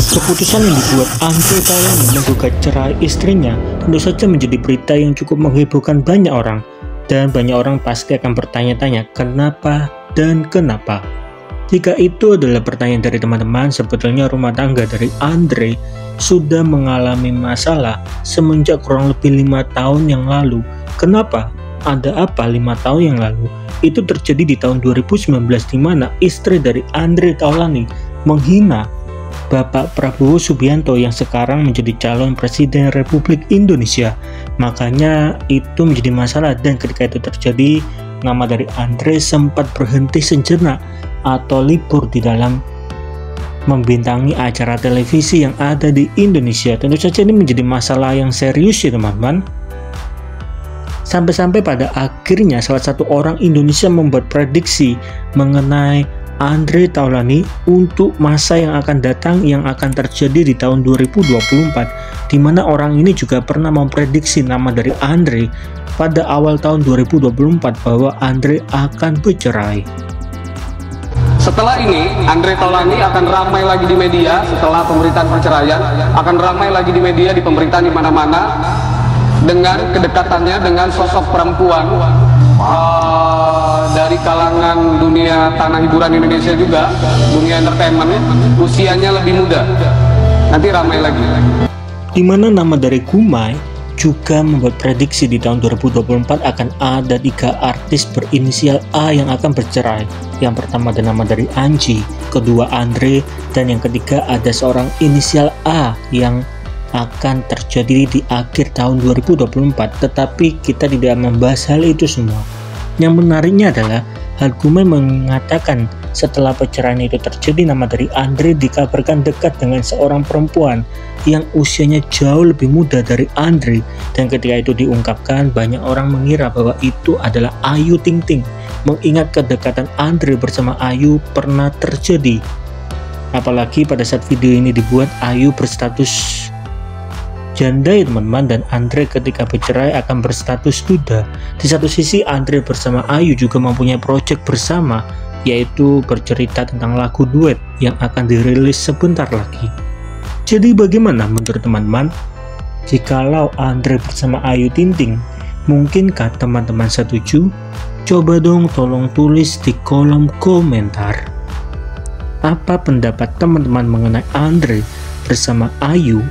Keputusan yang dibuat Andre Taulany menggugat cerai istrinya tentu saja menjadi berita yang cukup menghiburkan banyak orang, dan banyak orang pasti akan bertanya-tanya kenapa dan kenapa. Jika itu adalah pertanyaan dari teman-teman, sebetulnya rumah tangga dari Andre sudah mengalami masalah semenjak kurang lebih 5 tahun yang lalu. Kenapa? Ada apa 5 tahun yang lalu? Itu terjadi di tahun 2019, di mana istri dari Andre Taulany menghina Bapak Prabowo Subianto yang sekarang menjadi calon Presiden Republik Indonesia. Makanya itu menjadi masalah, dan ketika itu terjadi, nama dari Andre sempat berhenti sejenak atau libur di dalam membintangi acara televisi yang ada di Indonesia. Tentu saja ini menjadi masalah yang serius ya teman-teman. Sampai-sampai pada akhirnya salah satu orang Indonesia membuat prediksi mengenai Andre Taulany untuk masa yang akan datang, yang akan terjadi di tahun 2024, di mana orang ini juga pernah memprediksi nama dari Andre pada awal tahun 2024 bahwa Andre akan bercerai. Setelah ini Andre Taulany akan ramai lagi di media, setelah pemberitaan perceraian akan ramai lagi di media, di pemberitaan di mana-mana, dengan kedekatannya dengan sosok perempuan dari kalangan dunia tanah hiburan Indonesia juga, dunia entertainment, usianya lebih muda. Nanti ramai lagi. Di mana nama dari Gumay juga membuat prediksi di tahun 2024 akan ada 3 artis berinisial A yang akan bercerai. Yang pertama ada nama dari Anji, kedua Andre, dan yang ketiga ada seorang inisial A yang akan terjadi di akhir tahun 2024. Tetapi kita tidak membahas hal itu semua. Yang menariknya adalah hal Gumay mengatakan setelah perceraian itu terjadi, nama dari Andre dikabarkan dekat dengan seorang perempuan yang usianya jauh lebih muda dari Andre, dan ketika itu diungkapkan banyak orang mengira bahwa itu adalah Ayu Ting Ting, mengingat kedekatan Andre bersama Ayu pernah terjadi. Apalagi pada saat video ini dibuat, Ayu berstatus janda ya teman-teman, dan Andre ketika bercerai akan berstatus duda. Di satu sisi Andre bersama Ayu juga mempunyai proyek bersama, yaitu bercerita tentang lagu duet yang akan dirilis sebentar lagi. Jadi bagaimana menurut teman-teman? Jikalau Andre bersama Ayu Ting Ting, mungkinkah teman-teman setuju? Coba dong tolong tulis di kolom komentar. Apa pendapat teman-teman mengenai Andre bersama Ayu